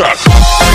Cut.